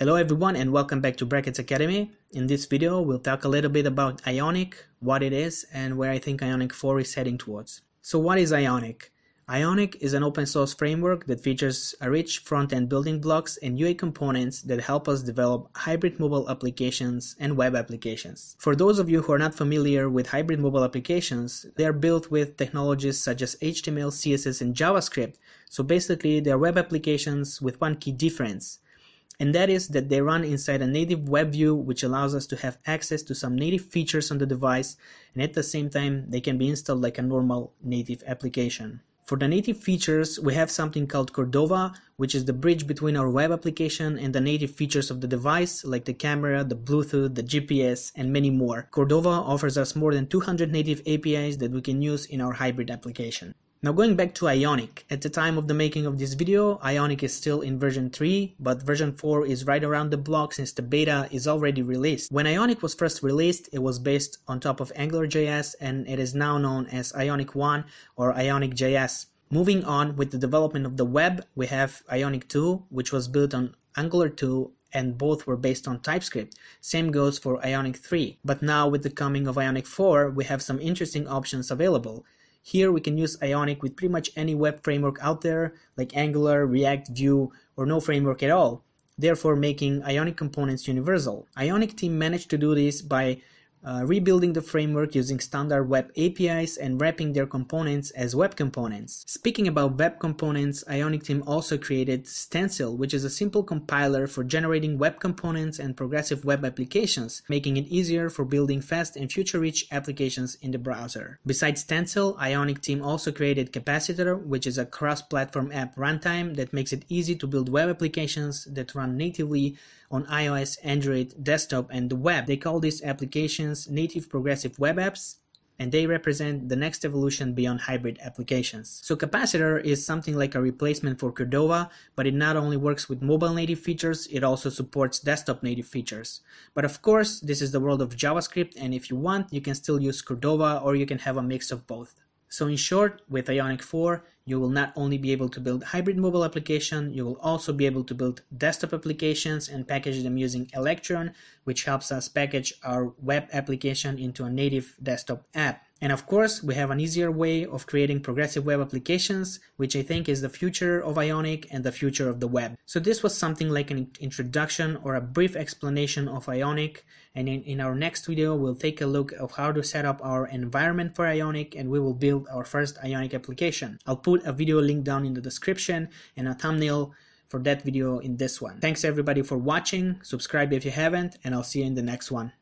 Hello everyone and welcome back to Brackets Academy. In this video we'll talk a little bit about Ionic, what it is, and where I think Ionic 4 is heading towards. So what is Ionic? Ionic is an open source framework that features a rich front-end building blocks and UI components that help us develop hybrid mobile applications and web applications. For those of you who are not familiar with hybrid mobile applications, they are built with technologies such as HTML, CSS, and JavaScript. So basically they are web applications with one key difference. And that is that they run inside a native web view, which allows us to have access to some native features on the device, and at the same time they can be installed like a normal native application. For the native features we have something called Cordova, which is the bridge between our web application and the native features of the device like the camera, the Bluetooth, the GPS, and many more. Cordova offers us more than 200 native APIs that we can use in our hybrid application. Now going back to Ionic, at the time of the making of this video, Ionic is still in version 3, but version 4 is right around the block since the beta is already released. When Ionic was first released, it was based on top of AngularJS and it is now known as Ionic 1 or IonicJS. Moving on with the development of the web, we have Ionic 2, which was built on Angular 2 and both were based on TypeScript. Same goes for Ionic 3. But now with the coming of Ionic 4, we have some interesting options available. Here we can use Ionic with pretty much any web framework out there, like Angular, React, Vue, or no framework at all, therefore making Ionic components universal. Ionic team managed to do this by rebuilding the framework using standard web APIs and wrapping their components as web components. Speaking about web components, Ionic team also created Stencil, which is a simple compiler for generating web components and progressive web applications, making it easier for building fast and future-rich applications in the browser. Besides Stencil, Ionic team also created Capacitor, which is a cross-platform app runtime that makes it easy to build web applications that run natively on iOS, Android, desktop, and the web. They call these applications native progressive web apps, and they represent the next evolution beyond hybrid applications. So Capacitor is something like a replacement for Cordova, but it not only works with mobile native features, it also supports desktop native features. But of course, this is the world of JavaScript, and if you want, you can still use Cordova or you can have a mix of both. So in short, with Ionic 4, you will not only be able to build hybrid mobile application, you will also be able to build desktop applications and package them using Electron, which helps us package our web application into a native desktop app. And of course, we have an easier way of creating progressive web applications, which I think is the future of Ionic and the future of the web. So this was something like an introduction or a brief explanation of Ionic. And in our next video, we'll take a look at how to set up our environment for Ionic, and we will build our first Ionic application. I'll put a video link down in the description and a thumbnail for that video in this one. Thanks everybody for watching, subscribe if you haven't, and I'll see you in the next one.